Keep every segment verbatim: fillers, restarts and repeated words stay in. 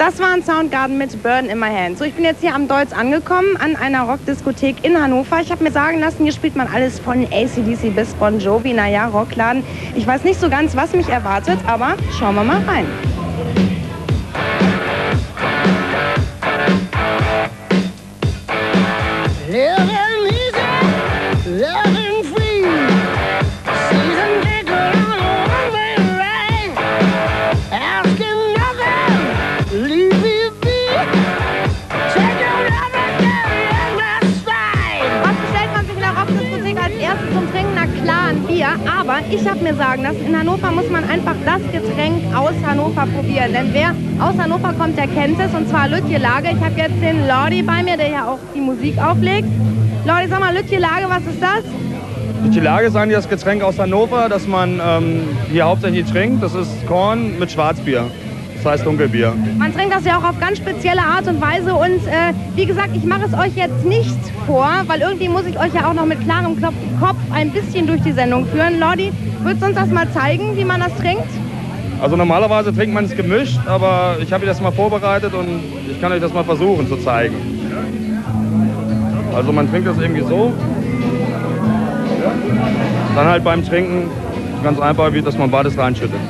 Das war ein Soundgarden mit Burn in My Hand. So, ich bin jetzt hier am Deutz angekommen, an einer Rockdiskothek in Hannover. Ich habe mir sagen lassen, hier spielt man alles von A C D C bis Bon Jovi. Naja, Rockladen. Ich weiß nicht so ganz, was mich erwartet, aber schauen wir mal rein. Aber ich habe mir sagen lassen, in Hannover muss man einfach das Getränk aus Hannover probieren. Denn wer aus Hannover kommt, der kennt es, und zwar Lütje Lage. Ich habe jetzt den Lordi bei mir, der ja auch die Musik auflegt. Lordi, sag mal, Lütje Lage, was ist das? Lütje Lage ist eigentlich das Getränk aus Hannover, das man ähm, hier hauptsächlich trinkt. Das ist Korn mit Schwarzbier. Das heißt Dunkelbier. Man trinkt das ja auch auf ganz spezielle Art und Weise. Und äh, wie gesagt, ich mache es euch jetzt nicht vor, weil irgendwie muss ich euch ja auch noch mit klarem Klopf Kopf ein bisschen durch die Sendung führen. Lordi, würdest du uns das mal zeigen, wie man das trinkt? Also normalerweise trinkt man es gemischt, aber ich habe das mal vorbereitet und ich kann euch das mal versuchen zu zeigen. Also man trinkt das irgendwie so. Dann halt beim Trinken ganz einfach, wie dass man beides reinschüttet.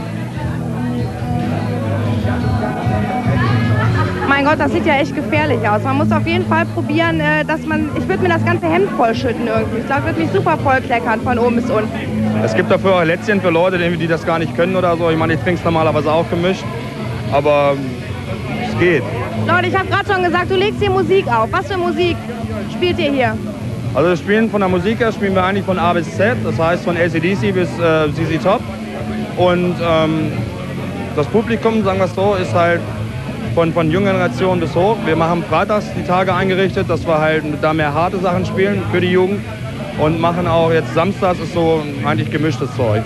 Mein Gott, das sieht ja echt gefährlich aus. Man muss auf jeden Fall probieren, dass man... Ich würde mir das ganze Hemd vollschütten irgendwie. Ich glaube, ich würde mich super voll kleckern von oben bis unten. Es gibt dafür auch Lätzchen für Leute, die das gar nicht können oder so. Ich meine, ich trinke es normalerweise auch gemischt, aber es geht. Leute, ich habe gerade schon gesagt, du legst hier Musik auf. Was für Musik spielt ihr hier? Also wir spielen von der Musik her, spielen wir eigentlich von A bis Z. Das heißt von A C D C bis äh, Z Z Top. Und ähm, das Publikum, sagen wir es so, ist halt... Von, von jungen Generationen bis hoch. Wir machen freitags die Tage eingerichtet, dass wir halt da mehr harte Sachen spielen für die Jugend. Und machen auch jetzt samstags ist so eigentlich gemischtes Zeug.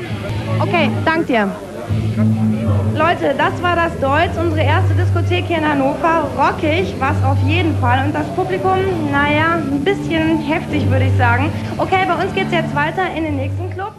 Okay, dank dir. Leute, das war das Deutz, unsere erste Diskothek hier in Hannover. Rockig war es auf jeden Fall. Und das Publikum, naja, ein bisschen heftig, würde ich sagen. Okay, bei uns geht es jetzt weiter in den nächsten Club.